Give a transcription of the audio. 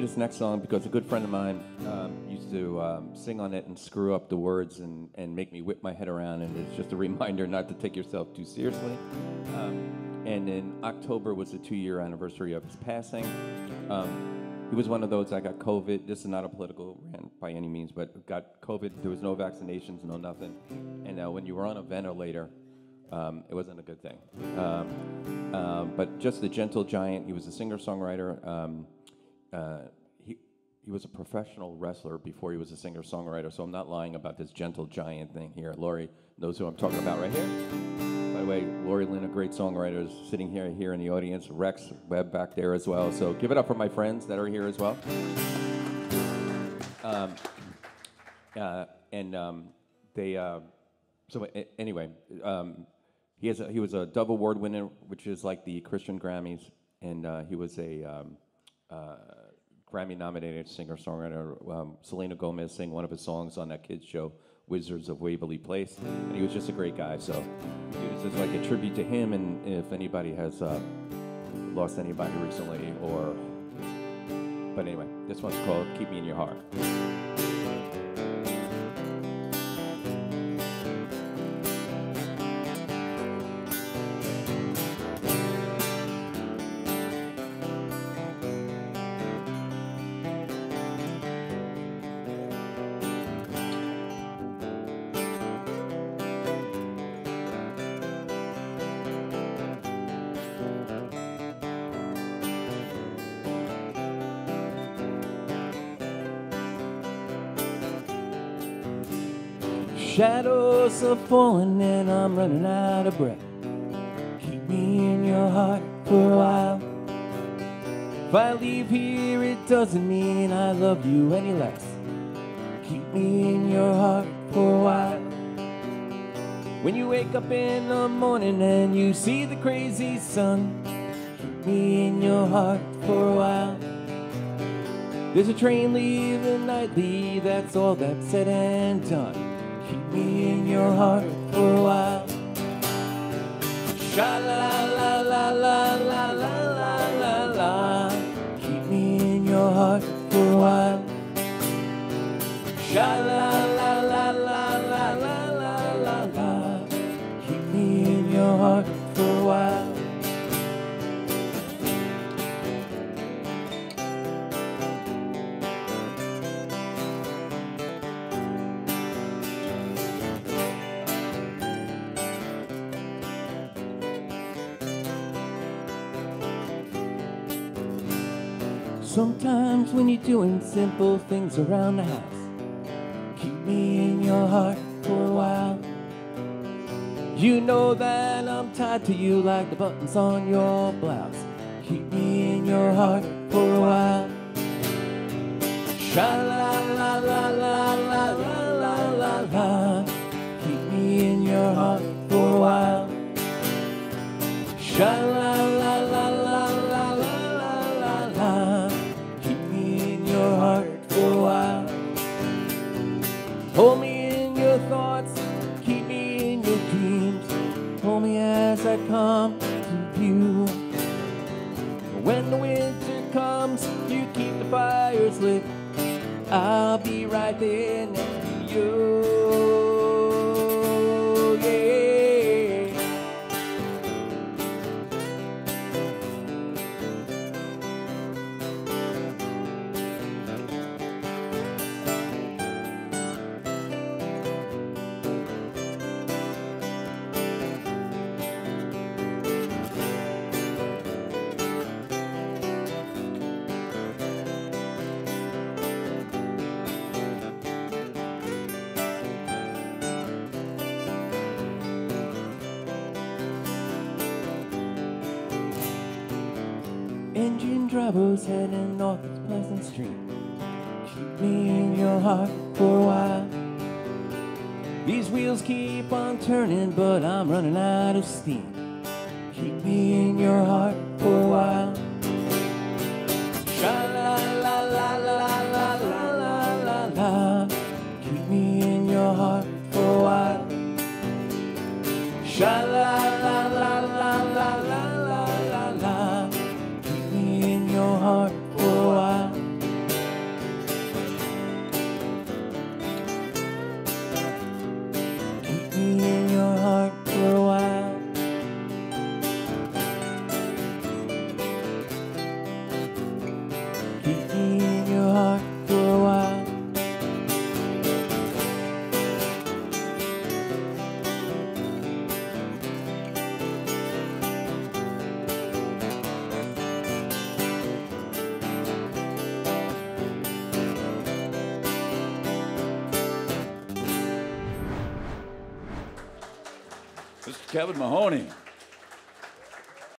do this next song because a good friend of mine used to sing on it and screw up the words and make me whip my head around, and it's just a reminder not to take yourself too seriously. And in October was the 2-year anniversary of his passing. He was one of those, I got COVID. This is not a political rant by any means, but got COVID. There was no vaccinations, no nothing. And when you were on a ventilator, it wasn't a good thing. But just the gentle giant. He was a singer-songwriter. He was a professional wrestler before he was a singer-songwriter, so I'm not lying about this gentle giant thing here. Lori knows who I'm talking about right here. By the way, Lori Lynn, a great songwriter, is sitting here in the audience. Rex Webb back there as well. So give it up for my friends that are here as well. He was a Dove Award winner, which is like the Christian Grammys, and he was a Grammy-nominated singer-songwriter. Selena Gomez sang one of his songs on that kids' show, Wizards of Waverly Place, and he was just a great guy. So this is like a tribute to him, and if anybody has lost anybody recently, but anyway, this one's called Keep Me In Your Heart. Shadows are falling and I'm running out of breath. Keep me in your heart for a while. If I leave here, it doesn't mean I love you any less. Keep me in your heart for a while. When you wake up in the morning and you see the crazy sun, keep me in your heart for a while. There's a train leaving nightly, that's all that's said and done. Keep me in your heart for a while. Sha la la la la la la la la la. Keep me in your heart for a while. Sha la la la la la la la la la. Keep me in your heart for a while. Sometimes when you're doing simple things around the house, keep me in your heart for a while. You know that I'm tied to you like the buttons on your blouse. Keep me in your heart for a while. Sha la la la la la la la la la. Keep me in your heart for a while. Sha la la la la. Hold me in your thoughts, keep me in your dreams. Hold me as I come to you. When the winter comes, you keep the fires lit. I'll be right there next to you. Engine drivers heading north of Pleasant Street. Keep me in your heart for a while. These wheels keep on turning, but I'm running out of steam. Keep me in your heart for a while. Sha la la la la la la la la la. Keep me in your heart for a while. Sha la la la la la la la la. Keep me in your heart for a while. Kevin Mahoney.